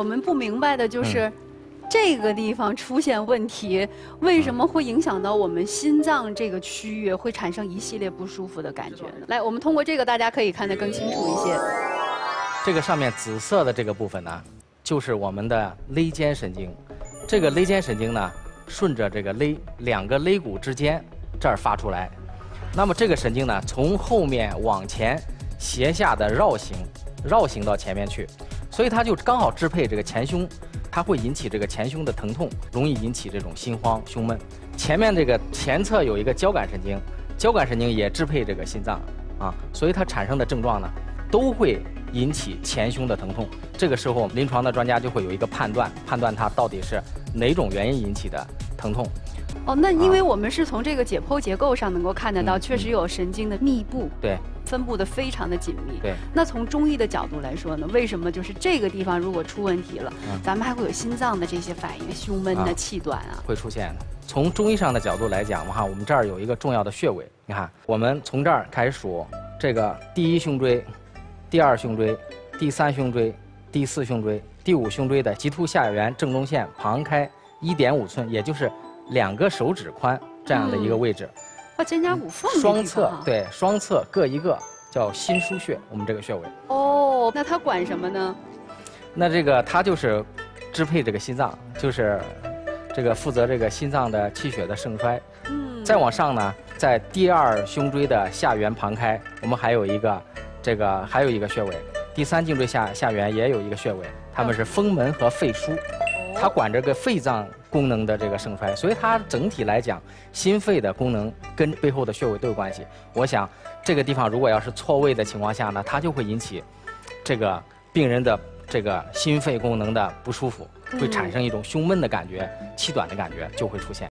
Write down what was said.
我们不明白的就是这个地方出现问题，为什么会影响到我们心脏这个区域，会产生一系列不舒服的感觉呢？来，我们通过这个大家可以看得更清楚一些。这个上面紫色的这个部分呢，就是我们的肋间神经。这个肋间神经呢，顺着这个两个肋骨之间这儿发出来。那么这个神经呢，从后面往前斜下的绕行到前面去，所以它就刚好支配这个前胸。 它会引起这个前胸的疼痛，容易引起这种心慌、胸闷。前面这个前侧有一个交感神经，交感神经也支配这个心脏啊，所以它产生的症状呢，都会引起前胸的疼痛。这个时候，临床的专家就会有一个判断，判断它到底是哪种原因引起的疼痛。哦，那因为我们是从这个解剖结构上能够看得到，确实有神经的密布。对。 分布的非常的紧密。对，那从中医的角度来说呢，为什么就是这个地方如果出问题了，咱们还会有心脏的这些反应，胸闷的、气短啊，会出现的。从中医上的角度来讲，我们这儿有一个重要的穴位，你看，我们从这儿开始数，这个第一胸椎、第二胸椎、第三胸椎、第四胸椎、第五胸椎的棘突下缘正中线旁开1.5寸，也就是2个手指宽这样的一个位置。 肩胛骨缝双侧对，双侧各一个，叫心腧穴，我们这个穴位。哦，那它管什么呢？那这个它就是支配这个心脏，就是这个负责这个心脏的气血的盛衰。嗯。再往上呢，在第二胸椎的下缘旁开，我们还有一个还有一个穴位，第三颈椎下缘也有一个穴位，它们是风门和肺腧。 它管这个肺脏功能的这个盛衰，所以它整体来讲，心肺的功能跟背后的穴位都有关系。我想，这个地方如果要是错位的情况下呢，它就会引起这个病人的这个心肺功能的不舒服，会产生一种胸闷的感觉、气短的感觉就会出现。